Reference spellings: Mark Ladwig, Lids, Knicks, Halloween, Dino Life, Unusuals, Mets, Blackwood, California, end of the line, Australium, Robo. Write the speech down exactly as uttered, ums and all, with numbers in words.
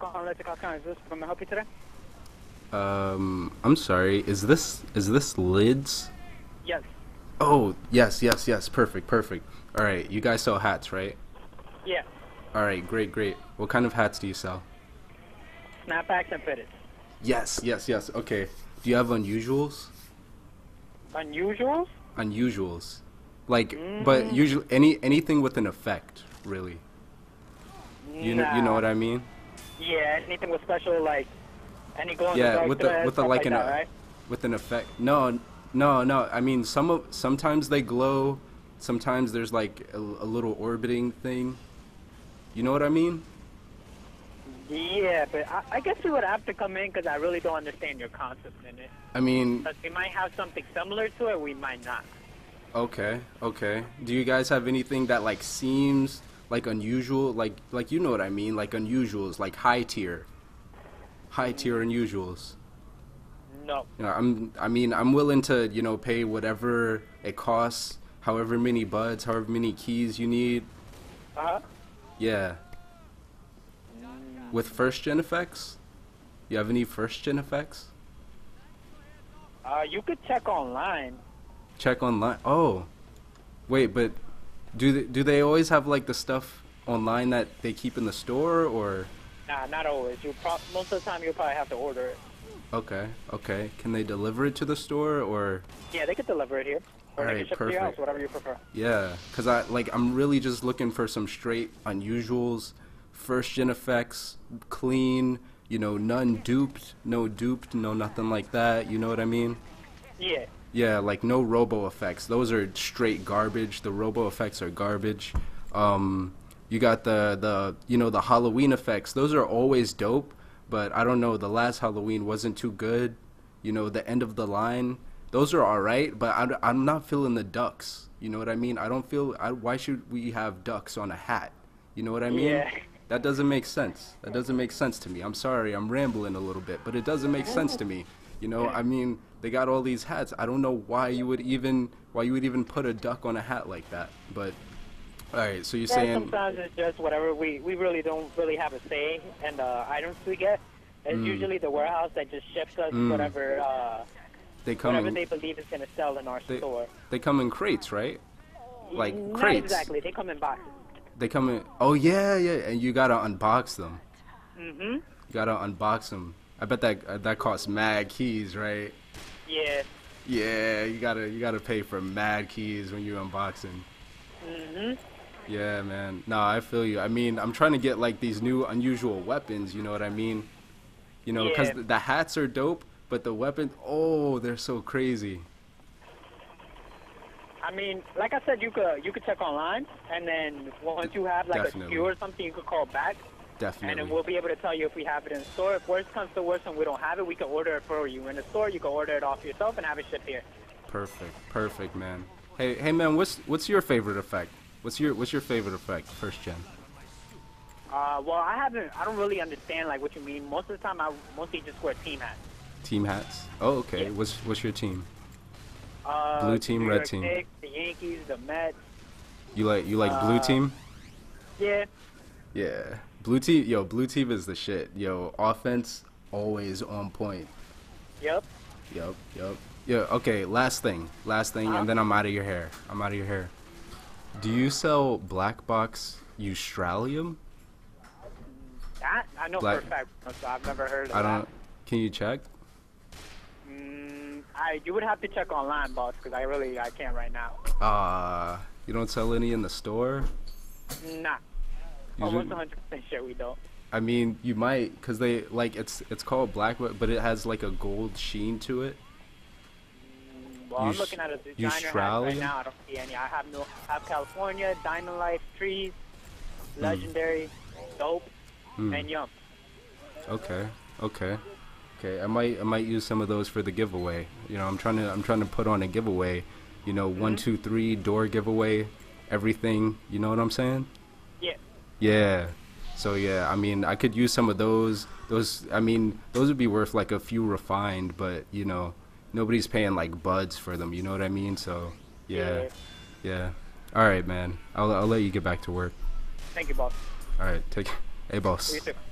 Can I help you today? Um, I'm sorry. Is this is this Lids? Yes. Oh, yes, yes, yes. Perfect, perfect. All right, you guys sell hats, right? Yeah. All right, great, great. What kind of hats do you sell? Snapbacks and fitteds. Yes, yes, yes. Okay. Do you have unusuals? Unusuals? Unusuals. Like, mm. but usually any anything with an effect, really. You nah. know, you know what I mean? Yeah, anything with special, like any glow in the dark. Yeah, with the with the like, like an that, right? with an effect. No, no, no. I mean, some of sometimes they glow. Sometimes there's like a, a little orbiting thing. You know what I mean? Yeah, but I, I guess we would have to come in because I really don't understand your concept in it. I mean, but we might have something similar to it. We might not. Okay, okay. Do you guys have anything that like seems like unusual, like like you know what I mean, like unusuals, like high tier, high tier unusuals? No. You know, I'm I mean I'm willing to you know pay whatever it costs, however many buds, however many keys you need. Uh huh. Yeah. With first gen effects, you have any first gen effects? Uh, you could check online. Check online. Oh, wait, but do they, do they always have like the stuff online that they keep in the store or? Nah, not always. You pro most of the time you probably have to order it. Okay, okay. Can they deliver it to the store or? Yeah, they could deliver it here. Or All right, perfect. To your house, whatever you prefer. Yeah, cause I like I'm really just looking for some straight unusuals, first gen effects, clean. You know, none duped, no duped, no nothing like that. You know what I mean? Yeah. Yeah, like no Robo effects. Those are straight garbage. The Robo effects are garbage. Um, you got the, the, you know, the Halloween effects. Those are always dope, but I don't know. The last Halloween wasn't too good. You know, the end of the line. Those are all right, but I'm, I'm not feeling the ducks. You know what I mean? I don't feel, I, why should we have ducks on a hat? You know what I mean? Yeah. That doesn't make sense. That doesn't make sense to me. I'm sorry, I'm rambling a little bit, but it doesn't make sense to me. You know, I mean, they got all these hats. I don't know why you would even why you would even put a duck on a hat like that. But all right, so you're yeah, saying sometimes it's just whatever. We we really don't really have a say in the items we get. It's mm. usually the warehouse that just ships us mm. whatever uh, they come whatever in, they believe is gonna sell in our they, store. They come in crates, right? Like Not crates. Exactly. They come in boxes. They come in. Oh yeah, yeah. And you gotta unbox them. Mm-hmm. You gotta unbox them. I bet that uh, that costs mad keys, right? Yeah. Yeah, you gotta you gotta pay for mad keys when you're unboxing. Mhm. Yeah, man. No, I feel you. I mean, I'm trying to get like these new unusual weapons. You know what I mean? You know, because yeah. the, the hats are dope, but the weapons, oh, they're so crazy. I mean, like I said, you could you could check online, and then once you have like Definitely. a skew or something, you could call back. Definitely. And then we'll be able to tell you if we have it in store. If worst comes to worst and we don't have it, we can order it for you in the store. You can order it off yourself and have it shipped here. Perfect, perfect, man. Hey, hey, man, what's what's your favorite effect? What's your what's your favorite effect, first gen? Uh, well, I haven't. I don't really understand like what you mean. Most of the time, I mostly just wear team hats. Team hats. Oh, okay. Yeah. What's what's your team? Uh, blue team, red team. Knicks, the Yankees, the Mets. You like you like uh, blue team? Yeah. Yeah. Blue team, yo, blue team is the shit. Yo, offense always on point. Yep. Yep, yep. Yeah, okay, last thing. Last thing, uh-huh. and then I'm out of your hair. I'm out of your hair. Do you sell black box Australium? That? I know black... for a fact, so I've never heard of I don't, that. Can you check? Mm, I, you would have to check online, boss, because I really, I can't right now. Uh, you don't sell any in the store? Nah. Oh, one hundred percent sure we don't. I mean, you might, because they, like, it's it's called Blackwood, but it has, like, a gold sheen to it. Well, you I'm looking at a designer hat right now. I don't see any. I have, no, I have California, Dino Life, Trees, Legendary, mm. Dope, mm. and Young. Okay, okay. Okay, I might I might use some of those for the giveaway. You know, I'm trying to, I'm trying to put on a giveaway. You know, mm-hmm. one, two, three, door giveaway, everything. You know what I'm saying? Yeah. Yeah, so yeah, I mean, I could use some of those. Those, I mean, those would be worth like a few refined, but you know, nobody's paying like buds for them. You know what I mean? So yeah, yeah. All right, man. I'll I'll let you get back to work. Thank you, boss. All right, take. Hey, boss. You too.